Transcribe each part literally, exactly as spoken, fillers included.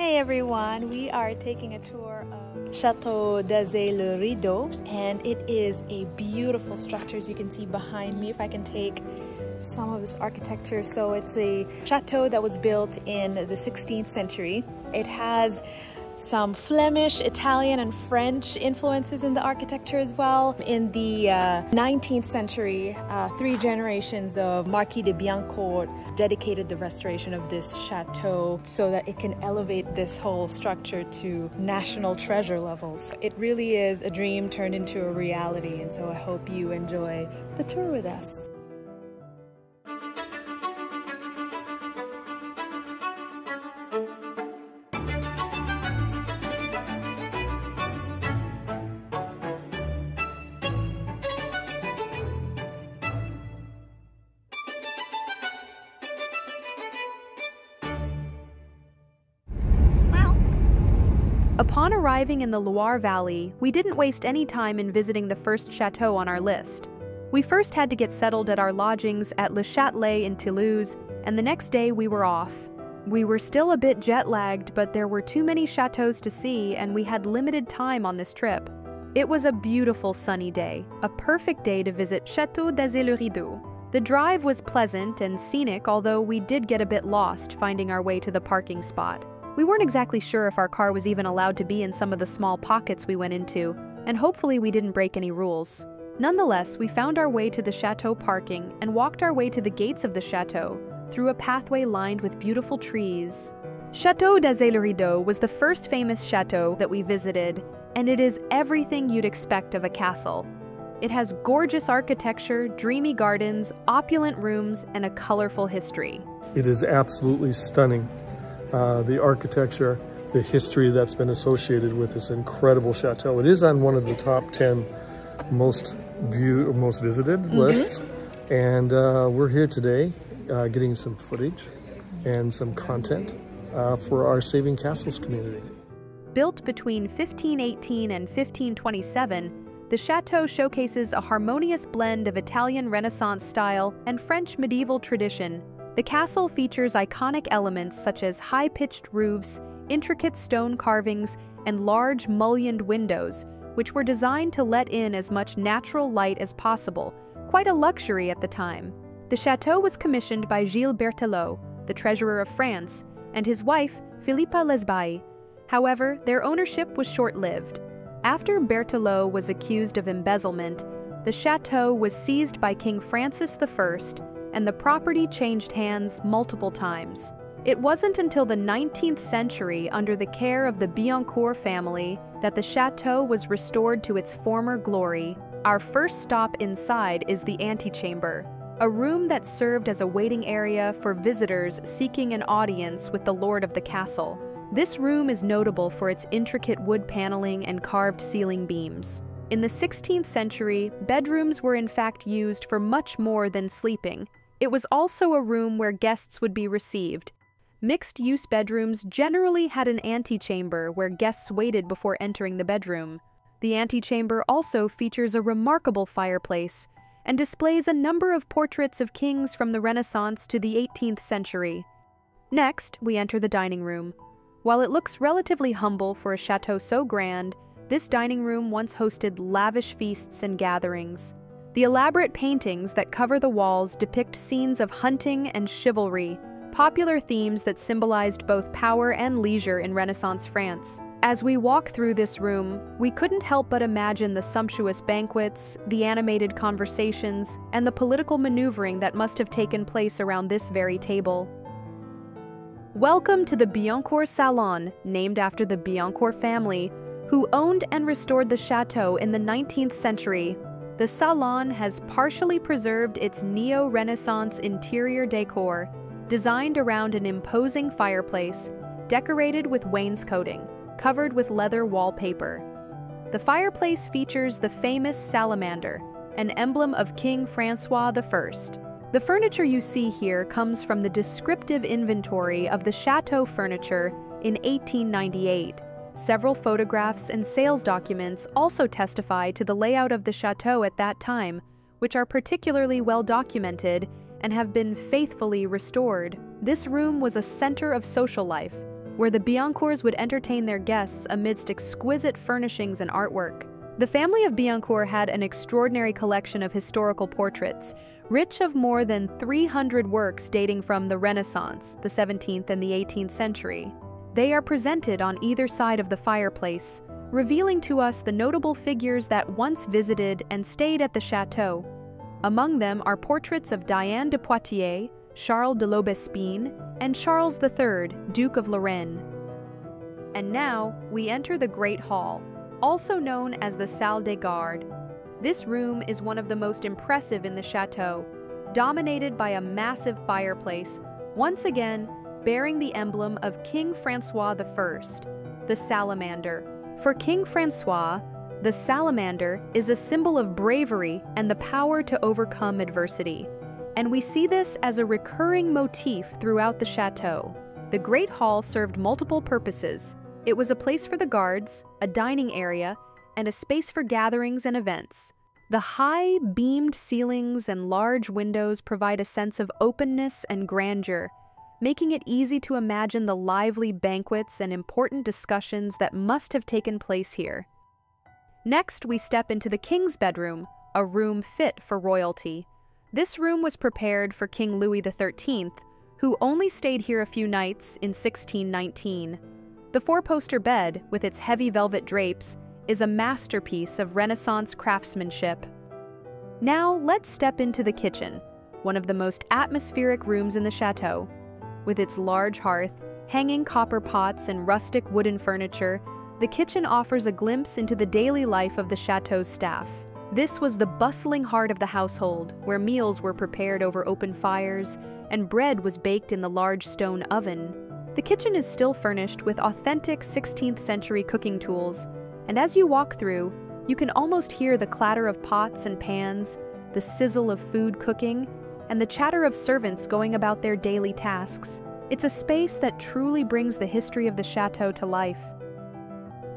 Hey everyone, we are taking a tour of Château d'Azay-le-Rideau, and it is a beautiful structure, as you can see behind me, if I can take some of this architecture. So it's a chateau that was built in the sixteenth century. It has some Flemish, Italian, and French influences in the architecture as well. In the uh, nineteenth century, uh, three generations of Marquis de Biancourt dedicated the restoration of this chateau so that it can elevate this whole structure to national treasure levels. It really is a dream turned into a reality, and so I hope you enjoy the tour with us. Upon arriving in the Loire Valley, we didn't waste any time in visiting the first chateau on our list. We first had to get settled at our lodgings at Le Châtelet in Toulouse, and the next day we were off. We were still a bit jet-lagged, but there were too many chateaus to see and we had limited time on this trip. It was a beautiful sunny day, a perfect day to visit Château d'Azay-le-Rideau. The drive was pleasant and scenic, although we did get a bit lost finding our way to the parking spot. We weren't exactly sure if our car was even allowed to be in some of the small pockets we went into, and hopefully we didn't break any rules. Nonetheless, we found our way to the chateau parking and walked our way to the gates of the chateau, through a pathway lined with beautiful trees. Chateau d'Azay-le-Rideau was the first famous chateau that we visited, and it is everything you'd expect of a castle. It has gorgeous architecture, dreamy gardens, opulent rooms, and a colorful history. It is absolutely stunning. Uh, the architecture, the history that's been associated with this incredible chateau. It is on one of the top ten most viewed or most visited mm-hmm. lists. And uh, we're here today uh, getting some footage and some content uh, for our Saving Castles community. Built between fifteen eighteen and fifteen twenty-seven, the chateau showcases a harmonious blend of Italian Renaissance style and French medieval tradition. The castle features iconic elements such as high-pitched roofs, intricate stone carvings, and large mullioned windows, which were designed to let in as much natural light as possible, quite a luxury at the time. The chateau was commissioned by Gilles Berthelot, the treasurer of France, and his wife, Philippa Lesbailly. However, their ownership was short-lived. After Berthelot was accused of embezzlement, the chateau was seized by King Francis the First, and the property changed hands multiple times. It wasn't until the nineteenth century, under the care of the Biancourt family, that the chateau was restored to its former glory. Our first stop inside is the antechamber, a room that served as a waiting area for visitors seeking an audience with the lord of the castle. This room is notable for its intricate wood paneling and carved ceiling beams. In the sixteenth century, bedrooms were in fact used for much more than sleeping. It was also a room where guests would be received. Mixed-use bedrooms generally had an antechamber where guests waited before entering the bedroom. The antechamber also features a remarkable fireplace and displays a number of portraits of kings from the Renaissance to the eighteenth century. Next, we enter the dining room. While it looks relatively humble for a chateau so grand, this dining room once hosted lavish feasts and gatherings. The elaborate paintings that cover the walls depict scenes of hunting and chivalry, popular themes that symbolized both power and leisure in Renaissance France. As we walk through this room, we couldn't help but imagine the sumptuous banquets, the animated conversations, and the political maneuvering that must have taken place around this very table. Welcome to the Biancourt Salon, named after the Biancourt family, who owned and restored the chateau in the nineteenth century. The salon has partially preserved its neo-Renaissance interior decor, designed around an imposing fireplace, decorated with wainscoting, covered with leather wallpaper. The fireplace features the famous salamander, an emblem of King Francois the First. The furniture you see here comes from the descriptive inventory of the chateau furniture in eighteen ninety-eight. Several photographs and sales documents also testify to the layout of the chateau at that time, which are particularly well documented and have been faithfully restored. This room was a center of social life, where the Biancourts would entertain their guests amidst exquisite furnishings and artwork. The family of Biancourt had an extraordinary collection of historical portraits, rich of more than three hundred works dating from the Renaissance, the seventeenth and the eighteenth century. They are presented on either side of the fireplace, revealing to us the notable figures that once visited and stayed at the chateau. Among them are portraits of Diane de Poitiers, Charles de l'Aubespine, and Charles the Third, Duke of Lorraine. And now, we enter the Great Hall, also known as the Salle des Gardes. This room is one of the most impressive in the chateau, dominated by a massive fireplace, once again bearing the emblem of King Francois the First, the salamander. For King Francois, the salamander is a symbol of bravery and the power to overcome adversity, and we see this as a recurring motif throughout the chateau. The Great Hall served multiple purposes. It was a place for the guards, a dining area, and a space for gatherings and events. The high, beamed ceilings and large windows provide a sense of openness and grandeur, making it easy to imagine the lively banquets and important discussions that must have taken place here. Next, we step into the king's bedroom, a room fit for royalty. This room was prepared for King Louis the Thirteenth, who only stayed here a few nights in sixteen nineteen. The four-poster bed, with its heavy velvet drapes, is a masterpiece of Renaissance craftsmanship. Now, let's step into the kitchen, one of the most atmospheric rooms in the chateau. With its large hearth, hanging copper pots, and rustic wooden furniture, the kitchen offers a glimpse into the daily life of the chateau's staff. This was the bustling heart of the household, where meals were prepared over open fires, and bread was baked in the large stone oven. The kitchen is still furnished with authentic sixteenth century cooking tools, and as you walk through, you can almost hear the clatter of pots and pans, the sizzle of food cooking, and the chatter of servants going about their daily tasks. It's a space that truly brings the history of the chateau to life.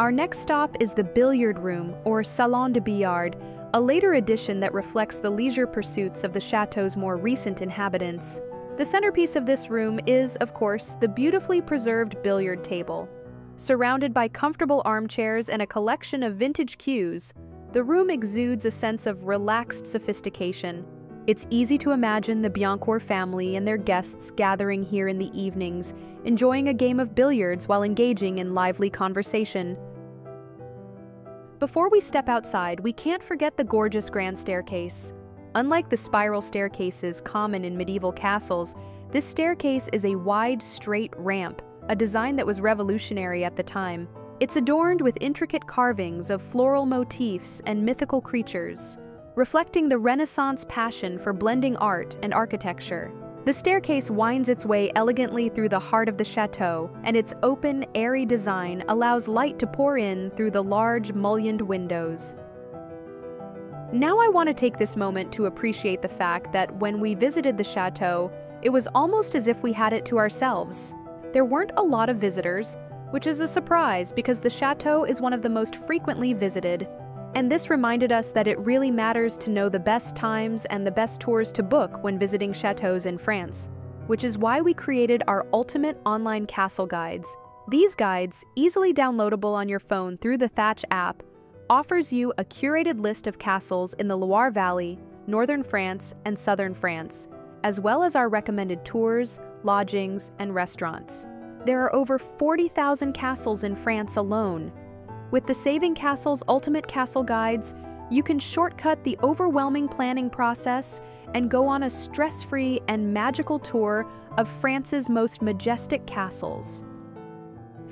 Our next stop is the billiard room, or Salon de Billard, a later addition that reflects the leisure pursuits of the chateau's more recent inhabitants. The centerpiece of this room is, of course, the beautifully preserved billiard table. Surrounded by comfortable armchairs and a collection of vintage cues, the room exudes a sense of relaxed sophistication. It's easy to imagine the Biancourt family and their guests gathering here in the evenings, enjoying a game of billiards while engaging in lively conversation. Before we step outside, we can't forget the gorgeous grand staircase. Unlike the spiral staircases common in medieval castles, this staircase is a wide, straight ramp, a design that was revolutionary at the time. It's adorned with intricate carvings of floral motifs and mythical creatures, reflecting the Renaissance passion for blending art and architecture. The staircase winds its way elegantly through the heart of the chateau, and its open, airy design allows light to pour in through the large, mullioned windows. Now I want to take this moment to appreciate the fact that when we visited the chateau, it was almost as if we had it to ourselves. There weren't a lot of visitors, which is a surprise because the chateau is one of the most frequently visited, and this reminded us that it really matters to know the best times and the best tours to book when visiting chateaus in France, which is why we created our ultimate online castle guides. These guides, easily downloadable on your phone through the Thatch app, offers you a curated list of castles in the Loire Valley, northern France, and southern France, as well as our recommended tours, lodgings, and restaurants. There are over forty thousand castles in France alone. With the Saving Castles Ultimate Castle Guides, you can shortcut the overwhelming planning process and go on a stress-free and magical tour of France's most majestic castles.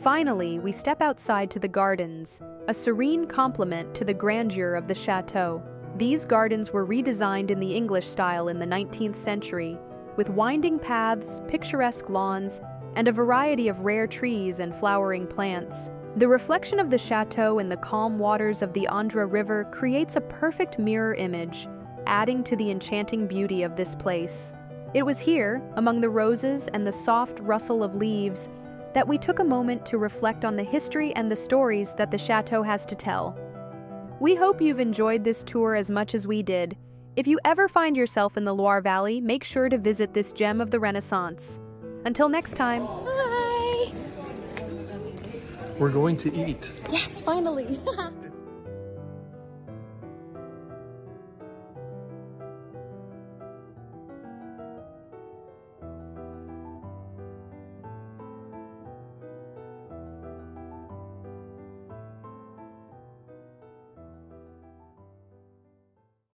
Finally, we step outside to the gardens, a serene complement to the grandeur of the chateau. These gardens were redesigned in the English style in the nineteenth century, with winding paths, picturesque lawns, and a variety of rare trees and flowering plants. The reflection of the chateau in the calm waters of the Indre River creates a perfect mirror image, adding to the enchanting beauty of this place. It was here, among the roses and the soft rustle of leaves, that we took a moment to reflect on the history and the stories that the chateau has to tell. We hope you've enjoyed this tour as much as we did. If you ever find yourself in the Loire Valley, make sure to visit this gem of the Renaissance. Until next time. Bye. We're going to eat. Yes, finally.